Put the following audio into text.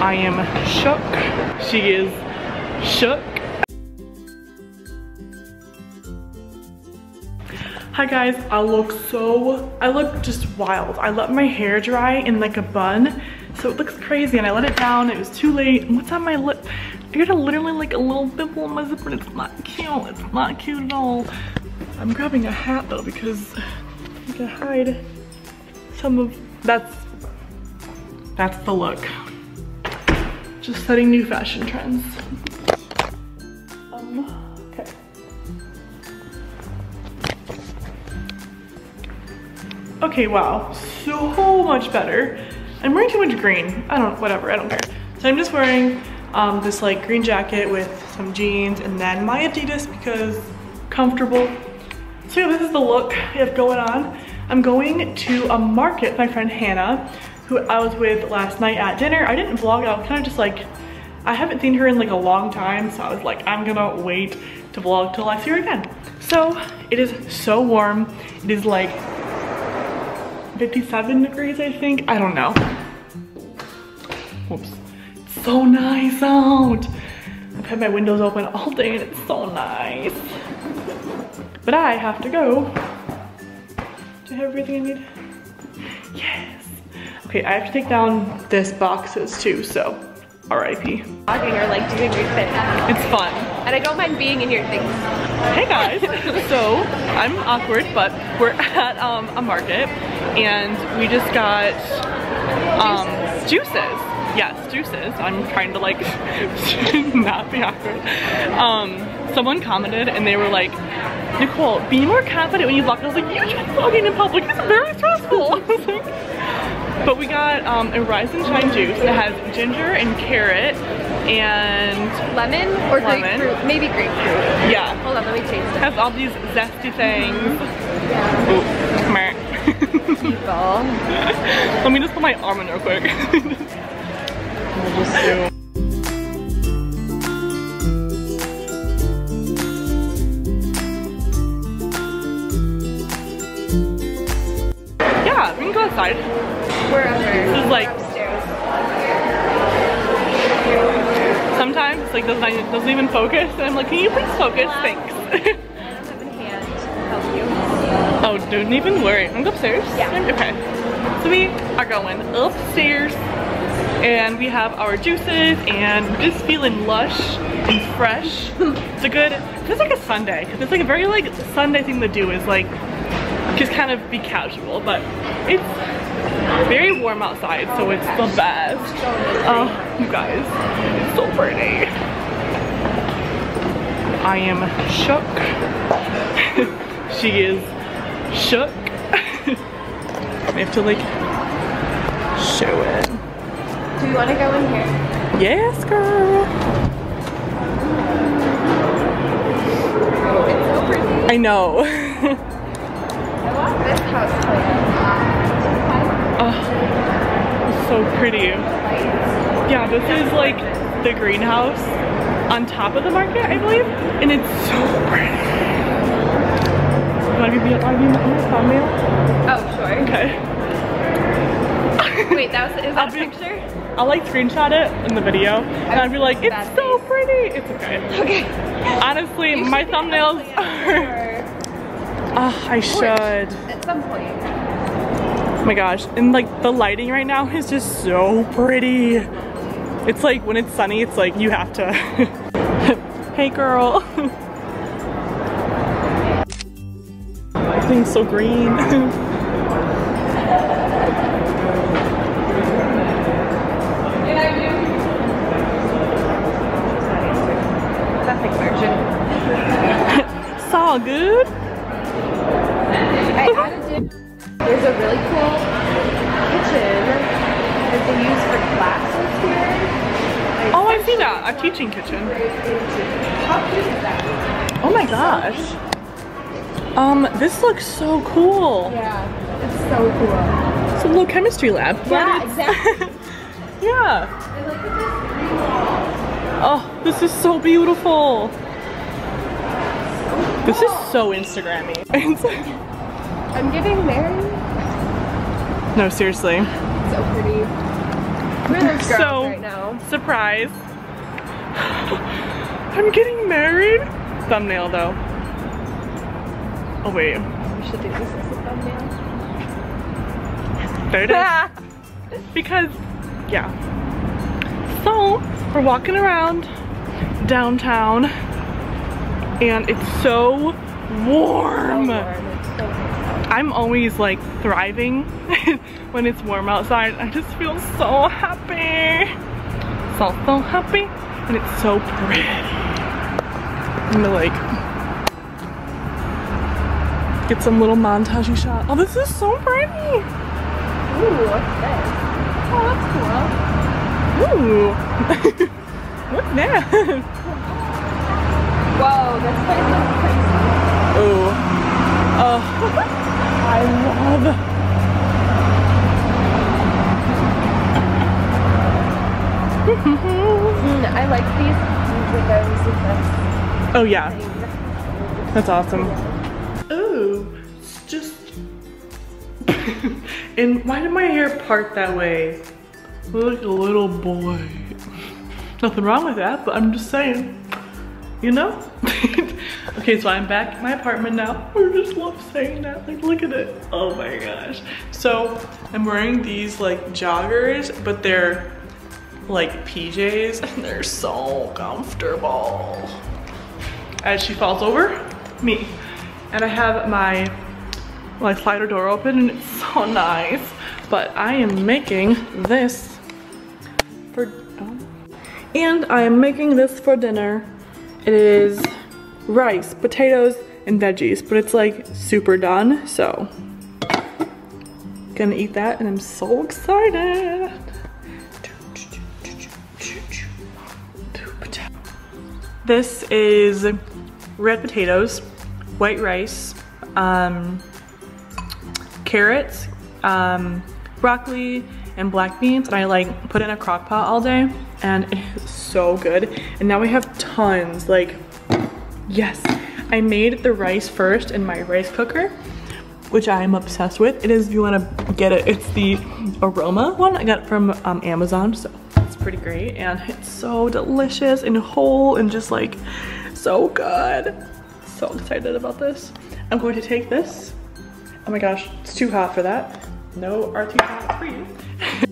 I am shook. She is shook. Hi guys, I look just wild. I let my hair dry in like a bun, so it looks crazy, and I let it down. It was too late. And what's on my lip? I got literally like a little pimple on my zipper, and it's not cute. It's not cute at all. I'm grabbing a hat though because I'm gonna hide some of that's the look. Just setting new fashion trends. Okay. Okay, wow, so much better. I'm wearing too much green. Whatever, I don't care. So I'm just wearing this like green jacket with some jeans and then my Adidas because comfortable. So yeah, this is the look I have going on. I'm going to a market with my friend Hannah, who I was with last night at dinner. I didn't vlog, I was kind of just like, I haven't seen her in like a long time, so I was like, I'm gonna wait to vlog till I see her again. So it is so warm. It is like 57 degrees, I think, I don't know. Whoops, it's so nice out. I've had my windows open all day and it's so nice. But I have to go. Do I have everything I need? Yes. Okay, I have to take down this boxes too, so RIP. Vlogging or like doing group fitness. It's fun. And I don't mind being in your things. Hey guys, so I'm awkward, but we're at a market and we just got juices. Yes, juices. I'm trying to like not be awkward. Someone commented and they were like, Nicole, be more confident when you vlog. I was like, you just vlogging in public, it's very stressful. I was like, but we got a rise and shine juice that has ginger and carrot and lemon. Grapefruit. Maybe grapefruit. Yeah. Hold on, let me taste it. Has all these zesty things. Yeah. Let me just put my arm in real quick. We'll just do. Yeah, we can go outside. We're upstairs. This is like upstairs. Sometimes it's like doesn't even focus, and I'm like, can you please focus? Thanks. I have a hand to help you. Oh, don't even worry. I'm upstairs. Yeah. Okay. So we are going upstairs, and we have our juices, and we're just feeling lush and fresh. It's a good. It's like a Sunday. It's like a very like Sunday thing to do. Is like just kind of be casual, but it's very warm outside, so it's the best. Oh, you guys, it's so pretty. I am shook. She is shook. I have to like show it. Do you want to go in here? Yes, girl. Oh, it's so pretty. I know. This house it's so pretty. Yeah, this is like the greenhouse on top of the market, I believe, and it's so pretty. Want to be on the thumbnail? Oh, sure. Okay. Wait, is that a picture? I'll like screenshot it in the video, and I'd be like, it's so pretty. It's okay. Okay. Honestly, my thumbnails are... Oh, I should. At some point. Oh my gosh, and like the lighting right now is just so pretty. It's like when it's sunny, it's like you have to. Hey girl. Everything's so green. Nothing urgent. It's all good. There's a really cool kitchen that they use for classes here. Like oh, I've seen that. A teaching kitchen. How cute is that? Oh my gosh. This looks so cool. Yeah, it's so cool. It's a little chemistry lab. Yeah, exactly. Yeah. And look at this. Oh, this is so beautiful. This is so Instagram-y. It's like, I'm getting married. No, seriously. So pretty. We're those girls right now. now. Surprise. I'm getting married. Thumbnail though. Oh wait. We should do this as a thumbnail. There it is. Because, yeah. So, we're walking around downtown and it's so warm. It's so warm. I'm always like thriving when it's warm outside. I just feel so happy. So happy. And it's so pretty. I'm gonna like get some little montage-y shot. Oh, this is so pretty. Ooh, what's this? Oh, that's cool. Ooh. What's that? Whoa, this place looks crazy. Ooh. Oh. I love it. I like these windows with this. Oh yeah, that's awesome. Ooh, it's just. And why did my hair part that way? Look, a little boy. Nothing wrong with that, but I'm just saying, you know. Okay, so I'm back at my apartment now. I just love saying that. Like, look at it. Oh my gosh. So I'm wearing these like joggers, but they're like PJs and they're so comfortable. As she falls over, me. And I have my slider door open and it's so nice. But I am making this for dinner. It is rice, potatoes, and veggies, but it's like super done, so gonna eat that and I'm so excited. This is red potatoes, white rice, carrots, broccoli, and black beans. And I like put in a crock pot all day and it's so good. And now we have tons, like, yes. I made the rice first in my rice cooker, which I am obsessed with. It is, if you wanna get it, it's the Aroma one. I got it from Amazon, so. Pretty great, and it's so delicious and whole and just like so good. So excited about this. I'm going to take this. Oh my gosh, it's too hot for that. No RT for you.